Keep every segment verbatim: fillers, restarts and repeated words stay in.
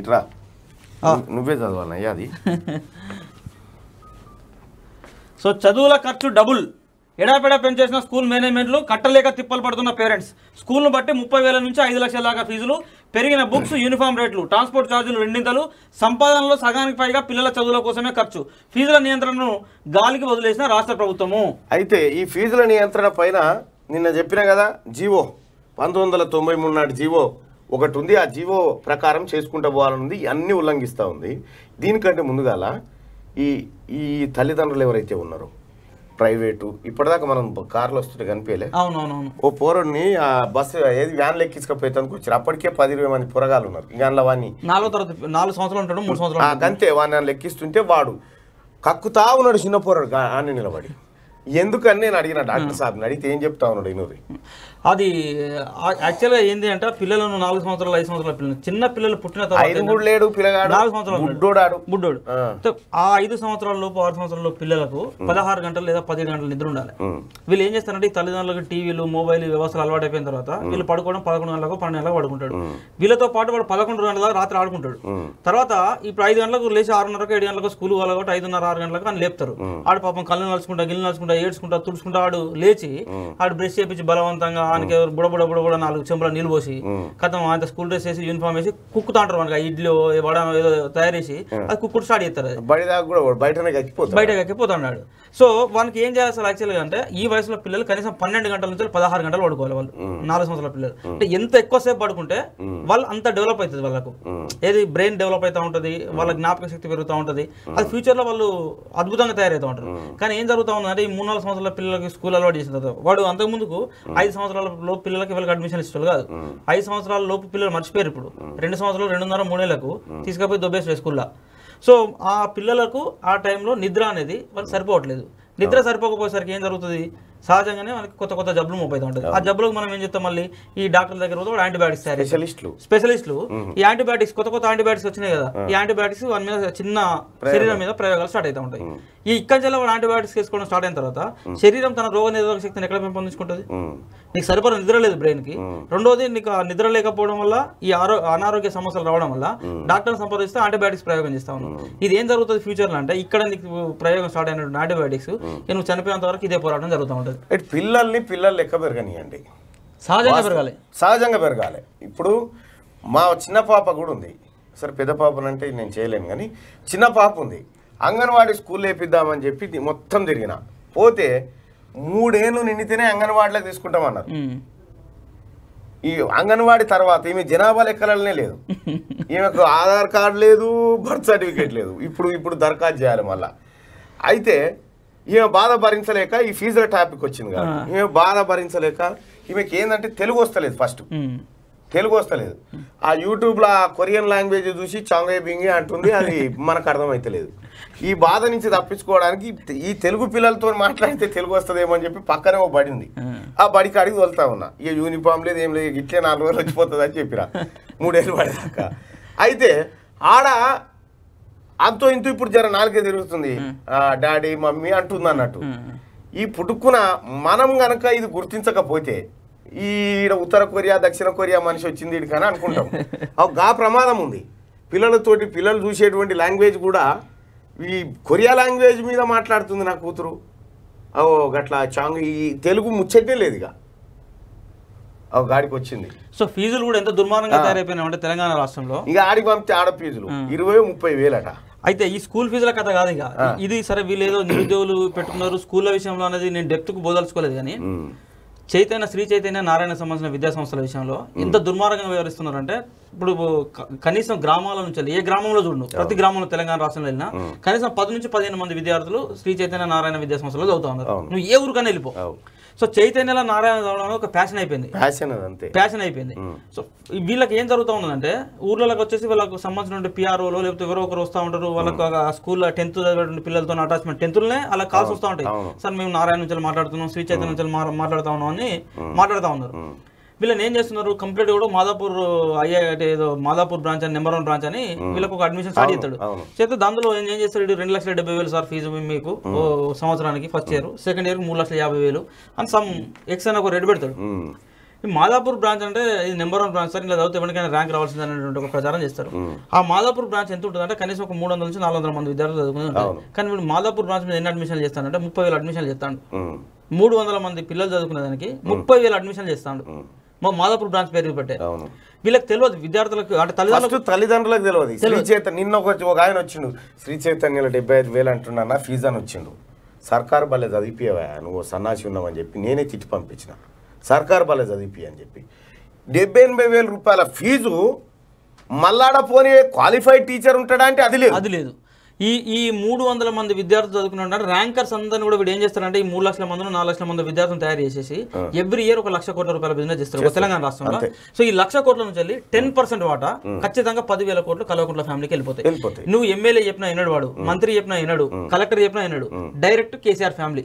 ఇట్రా నువ్వే చదవాలన్నా యాది సో చదువుల ఖర్చు డబుల్ ఎడాపెడా పెంచేసిన స్కూల్ మేనేజ్‌మెంట్లు కట్టలేక తిప్పలు పడుతున్న పేరెంట్స్ స్కూల్‌ను బట్టి ముప్పై వేల నుంచి ఐదు లక్షల దాకా ఫీజులు పెరిగిన బుక్స్ యూనిఫామ్ రేట్లు ట్రాన్స్‌పోర్ట్ ఛార్జీలు రెండింతలు సంపాదనలో సగానికి పైగా పిల్లల చదువుల కోసమే ఖర్చు ఫీజుల నియంత్రణను గాలికి వదిలేసిన రాష్ట్ర ప్రభుత్వము అయితే ఈ ఫీజుల నియంత్రణపైన నిన్న చెప్పినా కదా జీవో పంతొమ్మిది వందల తొంభై మూడు నాటి జీవో ఒకటి ఉంది ఆ జీవో ప్రకారం చేసుకుంటూ పోవాలనుంది అన్ని ఉల్లంఘిస్తా ఉంది దీనికంటే ముందుగాల ఈ ఈ తల్లిదండ్రులు ఎవరైతే ఉన్నారు ప్రైవేటు ఇప్పటిదాకా మనం కార్లు వస్తుంటే కనిపించలే ఓ పోరడిని ఆ బస్సు ఏది వ్యాన్లు ఎక్కించుకపోయేందుకు వచ్చారు అప్పటికే పది ఇరవై మంది పొరగాలు ఉన్నారు ఇంకా వాడిని నాలుగు సంవత్సరాలు ఉంటాడు మూడు సంవత్సరాలు అంతే వాడిని లెక్కిస్తుంటే వాడు కక్కుతా ఉన్నాడు చిన్న పోరడు అని నిలబడి ఎందుకని నేను అడిగిన డాక్టర్ సాబ్ని అడిగితే ఏం చెప్తా ఉన్నాడు ఈయనది అది యాక్చువల్గా ఏంది అంటే పిల్లలను నాలుగు సంవత్సరాలు ఐదు సంవత్సరాల పిల్లలు చిన్న పిల్లలు పుట్టిన తర్వాత ఆ ఐదు సంవత్సరాల లోపు ఆరు సంవత్సరాల లోపు పిల్లలకు పదహారు గంటలు లేదా పదిహేను గంటలు నిద్ర ఉండాలి వీళ్ళు ఏం చేస్తారంటే తల్లిదండ్రులకు టీవీలు మొబైల్ వ్యవస్థలు అలవాటు అయిపోయిన తర్వాత వీళ్ళు పడుకోవడం పదకొండు గంటలకు పన్నెండు గంటలకు పడుకుంటాడు వీళ్ళతో పాటు వాడు పదకొండు గంటల దాకా రాత్రి ఆడుకుంటాడు తర్వాత ఇప్పుడు ఐదు గంటలకు లేచి ఆరున్నరకు ఏడు గంటలకు స్కూల్ వాళ్ళు కాబట్టి ఐదున్నర ఆరు గంటలకు నన్ను లేపుతారు ఆడు పాపం కళ్ళు నలుచుకుంటా గిల్లు నలుచుకుంటా ఏడ్చుకుంటా తుడుచుకుంటా ఆడు లేచి ఆడు బ్రష్ చేయించి బలవంతంగా ఆయనకి బుడబుడ బుడబుడ నాలుగు చెంబుల నీళ్ళు పోసి కథం ఆయన స్కూల్ డ్రెస్ వేసి యూనిఫామ్ వేసి కుక్కుతా ఉంటారు మనకి ఇడ్లీ వడ ఏదో తయారు చేసి అది కుక్కుడు స్టార్ట్ చేస్తారు బయటకు ఎక్కిపోతున్నాడు సో వానికి ఏం చేయాలి అసలు యాక్చువల్గా అంటే ఈ వయసులో పిల్లలు కనీసం పన్నెండు గంటల నుంచి పదహారు గంటలు పడుకోవాలి వాళ్ళు నాలుగు సంవత్సరాల పిల్లలు అంటే ఎంత ఎక్కువసేపు పడుకుంటే వాళ్ళు అంత డెవలప్ అవుతుంది వాళ్ళకు ఏది బ్రెయిన్ డెవలప్ అవుతూ ఉంటుంది వాళ్ళ జ్ఞాపక శక్తి పెరుగుతూ ఉంటుంది అది ఫ్యూచర్లో వాళ్ళు అద్భుతంగా తయారవుతూ ఉంటారు కానీ ఏం జరుగుతూ ఉందంటే ఈ మూడు నాలుగు సంవత్సరాల పిల్లలకి స్కూల్ అలవాటు చేసిన తర్వాత వాడు అంతకుముందుకు ఐదు సంవత్సరాలు లోపు పిల్లలకి వీళ్ళకి అడ్మిషన్ ఇస్తారు కాదు ఐదు సంవత్సరాల లోపు పిల్లలు మర్చిపోయారు ఇప్పుడు రెండు సంవత్సరాలు రెండున్నర మూడేళ్లకు తీసుకపోయి దొబ్బేసి స్కూల్లో సో ఆ పిల్లలకు ఆ టైంలో నిద్ర అనేది వాళ్ళకి సరిపోవట్లేదు నిద్ర సరిపోకపోయేసరికి ఏం జరుగుతుంది సహజంగానే మనకి కొత్త కొత్త జబ్బులు మోపైతా ఉంటుంది ఆ జబ్బులకు మనం ఏం చెప్తాం మళ్ళీ ఈ డాక్టర్ దగ్గర పోతే యాంటీబయాటిక్స్ స్పెషలిస్టులు స్పెషలిస్టులు ఈ యాంటీబయాటిక్స్ కొత్త కొత్త యాంటీబయాటిక్స్ వచ్చినాయి కదా ఈ యాంటీబయాటిక్స్ వాడి మీద చిన్న శరీరం మీద ప్రయోగాలు స్టార్ట్ అవుతూ ఉంటాయి ఈ ఇక్కడి వాడు యాంటీబయాటిక్స్ తీసుకోవడం స్టార్ట్ అయిన తర్వాత శరీరం తన రోగ నిరోధక శక్తిని ఎక్కడ పెంపొందించుకుంటుంది నీకు సరిపడ నిద్ర లేదు బ్రెయిన్కి రెండోది నీకు నిద్ర లేకపోవడం వల్ల ఈ ఆరో అనారోగ్య సమస్యలు రావడం వల్ల డాక్టర్ని సంప్రదిస్తే యాంటీబయాటిక్స్ ప్రయోగం చేస్తా ఉన్నాం ఇది ఏం జరుగుతుంది ఫ్యూచర్లో అంటే ఇక్కడ నీకు ప్రయోగం స్టార్ట్ అయినటువంటి యాంటీబయాటిక్స్ నువ్వు చనిపోయేంత వరకు ఇదే పోరాటం జరుగుతూ ఉంటుంది పిల్లల్ని పిల్లలు లెక్క పెరగనియండి సహజంగా పెరగాలి సహజంగా పెరగాలి ఇప్పుడు మా చిన్న పాప కూడా ఉంది సరే పెద్ద పాపనంటే నేను చేయలేను కానీ చిన్న పాప ఉంది అంగన్వాడీ స్కూల్ వేపిద్దామని చెప్పి మొత్తం తిరిగిన పోతే మూడేళ్ళు నిండితేనే అంగన్వాడీలో తీసుకుంటామన్నారు ఈ అంగన్వాడీ తర్వాత ఈమె జనాభా లెక్కలనే లేదు ఈమెకు ఆధార్ కార్డు లేదు బర్త్ సర్టిఫికేట్ లేదు ఇప్పుడు ఇప్పుడు దరఖాస్తు చేయాలి మళ్ళీ అయితే ఈమె బాధ భరించలేక ఈ ఫీజుల టాపిక్ వచ్చింది కదా ఈమె బాధ భరించలేక ఈమెకి ఏంటంటే తెలుగు వస్తలేదు ఫస్ట్ తెలుగు వస్తలేదు ఆ యూట్యూబ్లో ఆ కొరియన్ లాంగ్వేజ్ చూసి చాంగే బింగే అంటుంది అది మనకు అర్థమైతలేదు ఈ బాధ నుంచి తప్పించుకోవడానికి ఈ తెలుగు పిల్లలతో మాట్లాడితే తెలుగు వస్తుందేమో అని చెప్పి పక్కనే ఓ బడి ఉంది ఆ బడికి అడిగి వదులుతా ఉన్నా ఇక యూనిఫామ్ లేదు ఏం లేదు ఇట్లే నాలుగు రోజులు వచ్చిపోతుంది అని చెప్పిరా మూడేళ్ళు పడేదాకా అయితే ఆడ అంతో ఇంతో ఇప్పుడు జర నాలుగే తిరుగుతుంది డాడీ మమ్మీ అంటుంది అన్నట్టు ఈ పుట్టుకున్న మనం గనక ఇది గుర్తించకపోతే ఈడ ఉత్తర కొరియా దక్షిణ కొరియా మనిషి వచ్చింది ఇడికని అనుకుంటాం అవి గా ప్రమాదం ఉంది పిల్లలతోటి పిల్లలు చూసేటువంటి లాంగ్వేజ్ కూడా ఈ కొరియా లాంగ్వేజ్ మీద మాట్లాడుతుంది నా కూతురు ఓ గట్లా చాంగ్ ఈ తెలుగు ముచ్చటే లేదు ఇక అవి గాడికి వచ్చింది సో ఫీజులు కూడా ఎంత దుర్మార్గంగా తయారైపోయినా అంటే తెలంగాణ రాష్ట్రంలో ఇక ఆడికి పంపితే ఆడ ఫీజులు ఇరవై ముప్పై వేలట అయితే ఈ స్కూల్ ఫీజుల కథ కాదు ఇక ఇది సరే వీళ్ళేదో నిరుద్యోగులు పెట్టుకున్నారు స్కూళ్ళ విషయంలో అనేది నేను డెప్త్కు బోదలుచుకోలేదు కానీ చైతన్య శ్రీ చైతన్య నారాయణ సంబంధించిన విద్యా సంస్థల విషయంలో ఇంత దుర్మార్గంగా వ్యవహరిస్తున్నారంటే ఇప్పుడు కనీసం గ్రామాల నుంచి ఏ గ్రామంలో చూడు ప్రతి గ్రామంలో తెలంగాణ రాష్ట్రంలో వెళ్ళినా కనీసం పది నుంచి పదిహేను మంది విద్యార్థులు శ్రీ చైతన్య నారాయణ విద్యా సంస్థలో చదువుతా ఉన్నారు నువ్వు ఏ ఊరికైనా వెళ్ళిపో సో చైతన్యలో నారాయణ చదవడం ఒక ప్యాషన్ అయిపోయింది ప్యాషన్ అయిపోయింది సో వీళ్ళకి ఏం జరుగుతూ ఉందంటే ఊర్లకి వచ్చేసి వాళ్ళకు సంబంధించిన పిఆర్ఓలో లేకపోతే ఎవరో ఒకరు వస్తూ ఉంటారు వాళ్ళకు స్కూల్లో టెన్త్ పిల్లలతో అటాచ్మెంట్ టెన్త్లనే అలా కాల్స్ వస్తూ ఉంటాయి సార్ మేము నారాయణ నుంచి మాట్లాడుతున్నాం శ్రీ చైతన్య నుంచి మాట్లాడుతూ ఉన్నాం అని మాట్లాడుతూ ఉన్నారు వీళ్ళని ఏం చేస్తున్నారు కంప్లీట్ కూడా మాధాపూర్ ఐఐటి ఏదో మాధాపూర్ బ్రాంచ్ అని నెంబర్ వన్ బ్రాంచ్ అని వీళ్ళకి ఒక అడ్మిషన్ స్టార్ట్ చేస్తాడు చేస్తే దాంట్లో ఏం చేస్తాడు రెండు లక్షల డెబ్బై వేలు సార్ ఫీజు మీకు సంవత్సరానికి ఫస్ట్ ఇయర్ సెకండ్ ఇయర్కి మూడు లక్షల యాభై వేలు అని సమ్ ఎక్స్ అని ఒక రెడ్ పెడతాడు माधापूर ब्रांच अंटे नंबर वन ब्रांच सर इला चवना र्यांक रावाल्सिंदने प्रचारं आ माधापूर ब्रांच एंत उंटदंटे कनीसं ओक मूडु वंदल नुंचि नालुगु वंदल मंदि विद्यार्थुलु चदुवुकुंटारु कानी वीडु माधापूर ब्रांच मीद एन्नि अड्मिशन्लु चेस्ताडंटे मुप्पै वेल अड्मिशन्लु चेस्ताडु मूडु वंदल मंदि पिल्ललु चदुवुकुने दानिकि मुप्पै वेल अड्मिशन्लु चेस्ताडु माधापूर ब्रांच पेरु पेट्टे వీళ్ళకి తెలియదు విద్యార్థులకు అంటే తల్లిదండ్రులకు తల్లిదండ్రులకు తెలియదు శ్రీ చైతన్య నిన్న ఒక ఒక ఆయన వచ్చిండు శ్రీ చైతన్యల డెబ్బై ఐదు వేలు అంటున్నానా ఫీజు అని వచ్చిండు సర్కార్ బలే చదివిపియవా నువ్వు సన్నాసి ఉన్నావు అని చెప్పి నేనే తిట్టి పంపించిన సర్కార్ బలే చదివిపియ అని చెప్పి డెబ్బై ఎనిమిది వేలు రూపాయల ఫీజు మల్లాడ పోని క్వాలిఫైడ్ టీచర్ ఉంటాడా అంటే అది లేదు అది లేదు ఈ ఈ మూడు వందల మంది విద్యార్థులు చదువుకుంటున్నారు ర్యాంకర్స్ అందరూ కూడా వీడు ఏం చేస్తారంటే ఈ మూడు లక్షల మందినో నాలుగు లక్షల మంది విద్యార్థులను తయారు చేసి ఎవ్రీ ఇయర్ ఒక లక్ష కోట్ల రూపాయల బిజినెస్ చేస్తారు తెలంగాణ రాష్ట్రంలో సో ఈ లక్ష కోట్ల నుంచి పది శాతం వాటా ఖచ్చితంగా పది వేల కోట్లు కలవకుంట్ల ఫ్యామిలీకి వెళ్ళిపోతాయి నువ్వు ఎమ్మెల్యే చెప్పినా ఎన్నడు వాడు మంత్రి చెప్పినా ఎన్నడు కలెక్టర్ చెప్పినా ఎన్నడు డైరెక్ట్ కేసీఆర్ ఫ్యామిలీ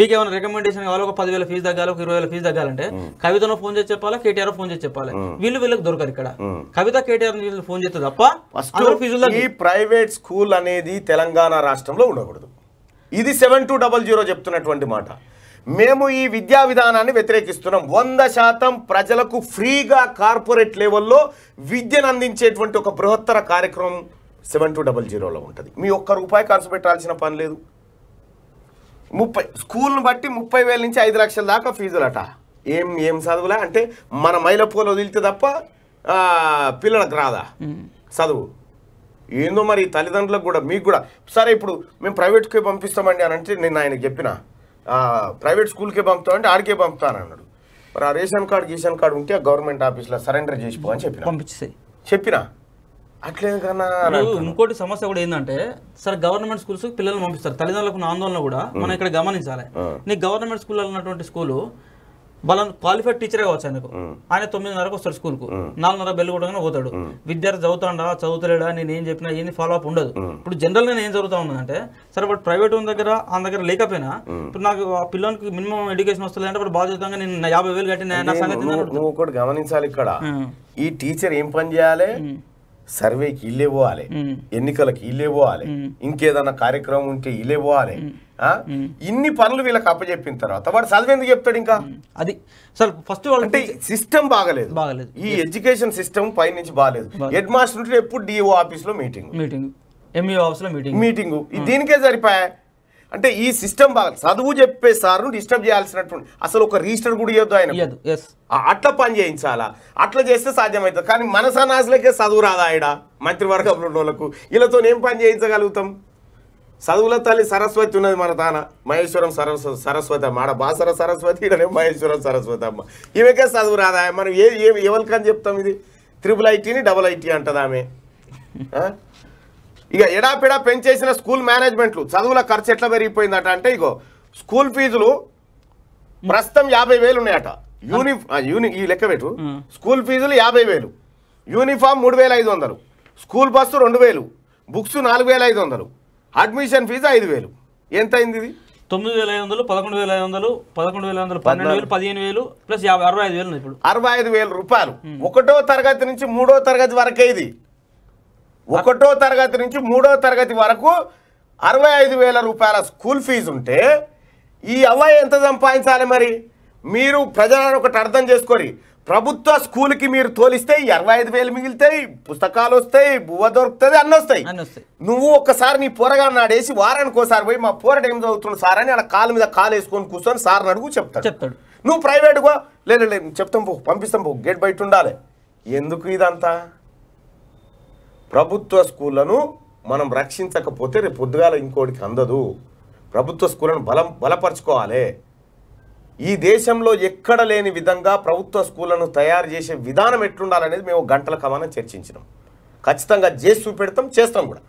మీకు ఏమైనా రికమెండేషన్ కావాలో ఒక పది వేల ఫీజు దగ్గాలో ఒక ఇరవై వేల ఫీజు దగ్గాలంటే కవితను ఫోన్ చేసి చెప్పాలా కేటీఆర్ ఫోన్ చేసి చెప్పాలా వీళ్ళు వీళ్ళకి దొరకరు ఇక్కడ కవిత కేటీఆర్ వీళ్ళు ఫోన్ చేస్తారు అప్ప ఫస్ట్ ఫీజుల ఈ ప్రైవేట్ స్కూల్ అనే తెలంగాణ రాష్ట్రంలో ఉండకూడదు ఇది ఏడు వేల రెండు వందల చెప్తున్నటువంటి మాట మేము ఈ విద్యా విధానాన్ని వ్యతిరేకిస్తున్నాం వంద శాతం ప్రజలకు ఫ్రీగా కార్పొరేట్ లెవెల్లో విద్యను అందించేటువంటి ఒక బృహత్తర కార్యక్రమం ఏడు వేల రెండు వందల లో ఉంటది మీ ఒక్క రూపాయి ఖర్చు పెట్టాల్సిన పని లేదు ముప్పై స్కూల్ని బట్టి ముప్పై వేల నుంచి ఐదు లక్షల దాకా ఫీజులట ఏం ఏం చదువులా అంటే మన మైలపూలు వదిలితే తప్ప పిల్లలకు రాదా చదువు ఏందో మరి తల్లిదండ్రులకు కూడా మీకు కూడా సరే ఇప్పుడు మేము ప్రైవేట్కే పంపిస్తామండి అని అంటే నేను ఆయనకి చెప్పిన ప్రైవేట్ స్కూల్కే పంపుతామంటే ఆడికే పంపుతాను అన్నాడు మరి ఆ రేషన్ కార్డు గీషన్ కార్డు ఉంటే గవర్నమెంట్ ఆఫీస్లో సరెండర్ చేసిపో అని చెప్పిన పంపించేసి చెప్పినా అట్లేదు కన్నా ఇంకోటి సమస్య కూడా ఏంటంటే సార్ గవర్నమెంట్ స్కూల్స్ పిల్లల్ని పంపిస్తారు తల్లిదండ్రులకు ఉన్న ఆందోళన కూడా మనం ఇక్కడ గమనించాలి నీ గవర్నమెంట్ స్కూల్లో ఉన్నటువంటి స్కూలు వాళ్ళ క్వాలిఫైడ్ టీచర్ కావచ్చు ఆయనకు ఆయన తొమ్మిదిన్నరకు వస్తాడు స్కూల్కు నాలుగున్నర బెల్లు కొట్టగానే పోతాడు విద్యార్థి చదువుతాడా చదువుతలేడా నేను ఏం చెప్పినా ఏంది ఫాలో అప్ ఉండదు ఇప్పుడు జనరల్గా నేను ఏం జరుగుతూ ఉన్నదంటే సరే వాడు ప్రైవేట్ ఉన్న దగ్గర ఆ దగ్గర లేకపోయినా ఇప్పుడు నాకు ఆ పిల్లలకి మినిమం ఎడ్యుకేషన్ వస్తుంది అంటే వాడు బాధ్యతంగా నేను యాభై వేలు కట్టిన గమనించాలి ఇక్కడ ఈ టీచర్ ఏం పని చేయాలి సర్వేకి ఇల్లే పోవాలి ఎన్నికలకు ఇల్లే పోవాలి ఇంకేదన్నా కార్యక్రమం ఉంటే ఇల్లే పోవాలి ఇన్ని పనులు వీళ్ళకి అప్పచెప్పిన తర్వాత వాడు చదివేందుకు చెప్తాడు ఇంకా అది సార్ ఫస్ట్ అంటే సిస్టమ్ బాగలేదు బాగలేదు ఈ ఎడ్యుకేషన్ సిస్టమ్ పై నుంచి బాగలేదు హెడ్ మాస్టర్ ఉంటే ఎప్పుడు డిఓ ఆఫీస్లో మీటింగ్ మీటింగ్ ఎంఈఓ ఆఫీస్లో మీటింగ్ మీటింగ్ దీనికే సరిపోయా అంటే ఈ సిస్టమ్ బాగా చదువు చెప్పే సార్ను డిస్టర్బ్ చేయాల్సినటువంటి అసలు ఒక రిజిస్టర్ కూడా ఇవ్వద్దు ఆయన అట్లా పని చేయించాలా అట్లా చేస్తే సాధ్యమవుతుంది కానీ మన సన్నాసులకే చదువు రాదా ఆయన మంత్రివర్గంలో వాళ్ళకు వీళ్ళతో ఏం పని చేయించగలుగుతాం చదువుల తల్లి సరస్వతి ఉన్నది మన తాన మహేశ్వరం సరస్వతి సరస్వతి అమ్మ ఆడ బాసర సరస్వతి ఇడనే మహేశ్వరం సరస్వతి అమ్మ ఇవకే చదువు రాదా మనం ఏ ఎవరికని చెప్తాం ఇది ట్రిపుల్ ఐటీని డబల్ ఐటీ అంటది ఆమె ఇక ఎడాపెడా పెంచేసిన స్కూల్ మేనేజ్మెంట్లు చదువుల ఖర్చు ఎట్లా పెరిగిపోయిందట అంటే ఇగో స్కూల్ ఫీజులు ప్రస్తుతం యాభై వేలు ఉన్నాయట యూని ఈ లెక్క పెట్టు స్కూల్ ఫీజులు యాభై వేలు యూనిఫామ్ మూడు వేల ఐదు వందలు స్కూల్ బస్సు రెండు వేలు బుక్స్ నాలుగు వేల ఐదు వందలు అడ్మిషన్ ఫీజు ఐదు వేలు ఎంత అయింది ఇది తొమ్మిది వేల ఐదు వందలు పదకొండు వేల ఐదు వందలు పదకొండు వేల ఐదు వందలు పన్నెండు వేలు పదిహేను వేలు ప్లస్ యాభై అరవై ఐదు వేలు ఇప్పుడు అరవై ఐదు వేల రూపాయలు ఒకటో తరగతి నుంచి మూడో తరగతి వరకే ఇది ఒకటో తరగతి నుంచి మూడో తరగతి వరకు అరవై ఐదు వేల రూపాయల స్కూల్ ఫీజు ఉంటే ఈ అవ్వాయి ఎంత సంపాదించాలి మరి మీరు ప్రజలను ఒకటి అర్థం చేసుకోరి ప్రభుత్వ స్కూల్కి మీరు తోలిస్తే ఈ అరవై ఐదు వేలు మిగిలితాయి పుస్తకాలు వస్తాయి బువ్వ దొరుకుతుంది అన్నీ వస్తాయి నువ్వు ఒక్కసారి నీ పోరగా నాడేసి వారానికి ఒకసారి పోయి మా పోరట ఏం చదువుతున్నాడు సార్ అని అలా కాలు మీద కాలు వేసుకొని కూర్చొని సార్ని అడుగు చెప్తాడు చెప్తాడు నువ్వు ప్రైవేట్గా లేదు లేదు చెప్తాం పో పంపిస్తాం పో గేట్ బయట ఉండాలి ఎందుకు ఇదంతా ప్రభుత్వ స్కూళ్లను మనం రక్షించకపోతే రేపు పొద్దుగాల ఇంకోటికి అందదు ప్రభుత్వ స్కూళ్లను బలం బలపరచుకోవాలి ఈ దేశంలో ఎక్కడ లేని విధంగా ప్రభుత్వ స్కూళ్లను తయారు చేసే విధానం ఎట్లుండాలనేది మేము గంటల కమానం చర్చించినాం ఖచ్చితంగా చేసి చూపెడతాం చేస్తాం కూడా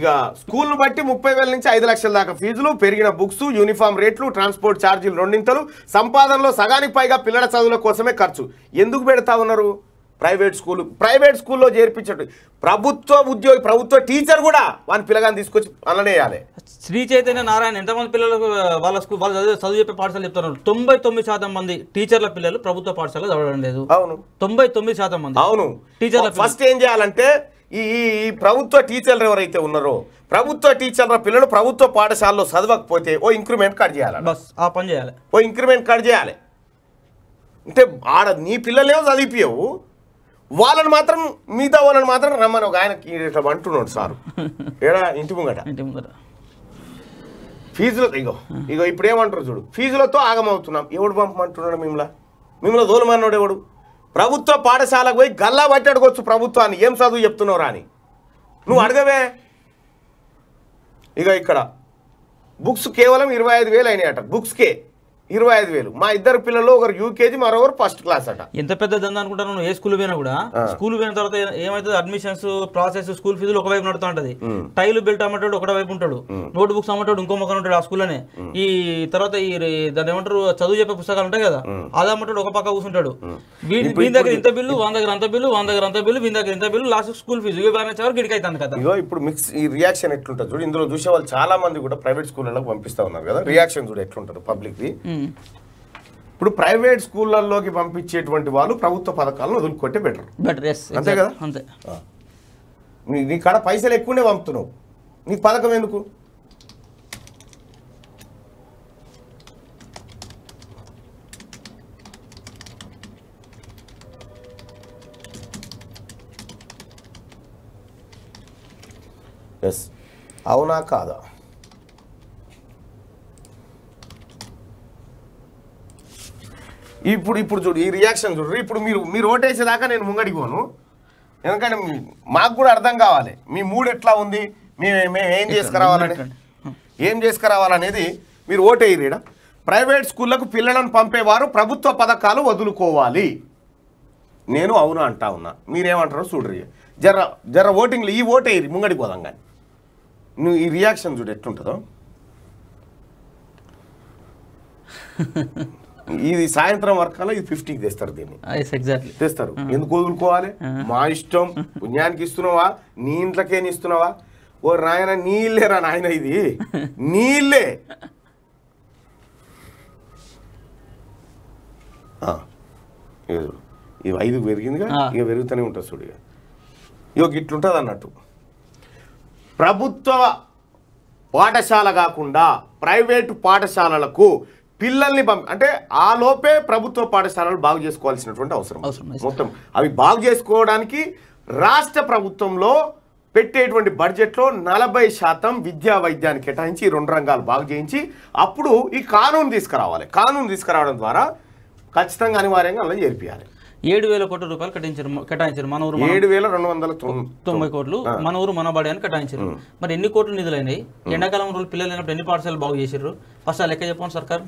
ఇక స్కూల్ను బట్టి ముప్పై వేల నుంచి ఐదు లక్షల దాకా ఫీజులు పెరిగిన బుక్స్ యూనిఫామ్ రేట్లు ట్రాన్స్పోర్ట్ ఛార్జీలు రెండింతలు సంపాదనలో సగానికి పైగా పిల్లల చదువుల కోసమే ఖర్చు ఎందుకు పెడతా ఉన్నారు ప్రైవేట్ స్కూల్ ప్రైవేట్ స్కూల్లో చేర్పించండి ప్రభుత్వ ఉద్యోగి ప్రభుత్వ టీచర్ కూడా వాళ్ళ పిల్లగాని తీసుకొచ్చి అలానే వేయాలి శ్రీ చైతన్య నారాయణ ఎంతమంది పిల్లలకు వాళ్ళ స్కూల్ వాళ్ళు చదువు చెప్పే పాఠశాల చెప్తున్నారు తొంభై తొమ్మిది శాతం మంది టీచర్ల పిల్లలు ప్రభుత్వ పాఠశాలలో చదవడం లేదు అవును తొంభై తొమ్మిది శాతం మంది అవును టీచర్ల ఫస్ట్ ఏం చేయాలంటే ఈ ప్రభుత్వ టీచర్లు ఎవరైతే ఉన్నారో ప్రభుత్వ టీచర్ల పిల్లలు ప్రభుత్వ పాఠశాలలో చదవకపోతే ఓ ఇంక్రిమెంట్ కట్ చేయాలి, బస్ ఆ పని చేయాలి, ఓ ఇంక్రిమెంట్ కట్ చేయాలి. అంటే ఆడ నీ పిల్లలేమో చదివిపోయావు, వాళ్ళని మాత్రం మిగతా వాళ్ళని మాత్రం రమ్మని ఒక ఆయనకి ఇట్లా అంటున్నాడు సారు ఏడా ఇంటి ముంగట ఇంటి ముంగట ఫీజులు ఇగో ఇగో ఇప్పుడు ఏమంటారు చూడు, ఫీజులతో ఆగమవుతున్నాం. ఎవడు పంపమంటున్నాడు మిమ్మల్ని మిమ్మల్ని దోలమన్నాడు ఎవడు? ప్రభుత్వ పాఠశాలకు పోయి గల్లా బట్టి అడగొచ్చు ప్రభుత్వాన్ని, ఏం చదువు చెప్తున్నావు రాని నువ్వు అడగవే. ఇక ఇక్కడ బుక్స్ కేవలం ఇరవై ఐదు వేలు అయినాయట, బుక్స్కే ఇరవై ఐదు వేలు మా ఇద్దరు పిల్లలు, ఒకరు యూకేజీ మరొకరు ఫస్ట్ క్లాస్ అట. ఎంత పెద్ద దందా అనుకుంటాను నువ్వు ఏ స్కూల్ పోయినా కూడా. స్కూల్ పోయిన తర్వాత ఏమైతుంది, అడ్మిషన్స్ ప్రాసెస్ స్కూల్ ఫీజులు ఒకవైపు నడుతూ ఉంటుంది, టైలు బెల్ట్ అమ్మటాడు ఒకటి వైపు ఉంటాడు, నోట్ బుక్స్ అమ్మటాడు ఇంకో మొక్క ఉంటాడు ఆ స్కూల్లోనే. ఈ తర్వాత ఈ దాన్ని ఏమంటారు చదువు చెప్పే పుస్తకాలు ఉంటాయి కదా, అది అమ్మటాడు ఒక పక్క కూర్చుంటాడు. వీడి వీని దగ్గర ఇంత బిల్లు, వాని దగ్గర అంత బిల్లు, వాని దగ్గర అంత బిల్లు, వీని దగ్గర ఇంత బిల్లు, లాస్ట్ స్కూల్ ఫీజు ఇవి బ్యాలెన్స్ ఎవరు గిడికి అవుతుంది కదా. ఇగో ఇప్పుడు మిక్స్ ఈ రియాక్షన్ ఎట్లుంటుంది చూడు, ఇందులో చూసే వాళ్ళు చాలా మంది కూడా ప్రైవేట్ స్కూళ్ళలో పంపిస్తూ ఉన్నారు కదా, రియాక్షన్ చూడు ఎట్లుంటారు పబ్లిక్ది. ఇప్పుడు ప్రైవేట్ స్కూళ్ళల్లోకి పంపించేటువంటి వాళ్ళు ప్రభుత్వ పథకాలను వదులుకొట్టే బెటర్ అంతే కదా. అంతే, నీ కాడ పైసలు ఎక్కువనే పంపుతున్నావు, నీకు పథకం ఎందుకు? ఎస్ అవునా కాదా? ఇప్పుడు ఇప్పుడు చూడు ఈ రియాక్షన్ చూడు. ఇప్పుడు మీరు మీరు ఓటేసేదాకా నేను ముంగడికి పోను, ఎందుకంటే మాకు కూడా అర్థం కావాలి మీ మూడు ఎట్లా ఉంది, మేము మేము ఏం చేసుకురావాలని ఏం చేసుకురావాలనేది. మీరు ఓటేయ్యారు. ఇక్కడ ప్రైవేట్ స్కూళ్ళకు పిల్లలను పంపేవారు ప్రభుత్వ పథకాలు వదులుకోవాలి, నేను అవును అంటా ఉన్నా, మీరేమంటారో చూడరు. జర జర ఓటింగ్లు ఈ ఓటేయ్యారు ముంగడికి పోదాం. కానీ నువ్వు ఈ రియాక్షన్ చూడు ఎట్లుంటుందో. ఇది సాయంత్రం వరకల్లా ఇది ఫిఫ్టీకి తెస్తారు, దీన్ని తెస్తారు. ఎందుకు వదులుకోవాలి? మా ఇష్టం, పుణ్యానికి ఇస్తున్నావా, నీ ఇంట్లోకే ఇస్తున్నావా? ఓ నాయన నీళ్ళే రా నాయన, ఇది నీళ్ళే. ఇవి ఐదు పెరిగిందిగా, ఇక పెరుగుతూనే ఉంటుంది చూడు. ఇక ఇక ఇట్లుంటుంది అన్నట్టు. ప్రభుత్వ పాఠశాల కాకుండా ప్రైవేటు పాఠశాలలకు పిల్లల్ని పంపి అంటే ఆ లోపే ప్రభుత్వ పాఠశాలలు బాగు చేసుకోవాల్సినటువంటి అవసరం మొత్తం. అవి బాగు చేసుకోవడానికి రాష్ట్ర ప్రభుత్వంలో పెట్టేటువంటి బడ్జెట్లో నలభై శాతం విద్యా వైద్యాన్ని కేటాయించి రెండు రంగాలు బాగు చేయించి అప్పుడు ఈ కానూన్ తీసుకురావాలి. కానూన్ తీసుకురావడం ద్వారా ఖచ్చితంగా అనివార్యంగా అలా చేర్పియాలి. ఏడు వేల కోట్ల రూపాయలు కట్టించారు కేటాయించారు మన ఊరు ఏడు వేల రెండు వందల తొంభై కోట్లు మన ఊరు మన బడి అని కేటాయించారు. మరి ఎన్ని కోట్లు నిధులైనాయి? ఎండాకాలం రోజులు పిల్లలు అయినప్పుడు ఎన్ని పాఠశాలలు బాగు చేసారు? ఫస్ట్ ఆ లెక్క చెప్పండి సర్కార్.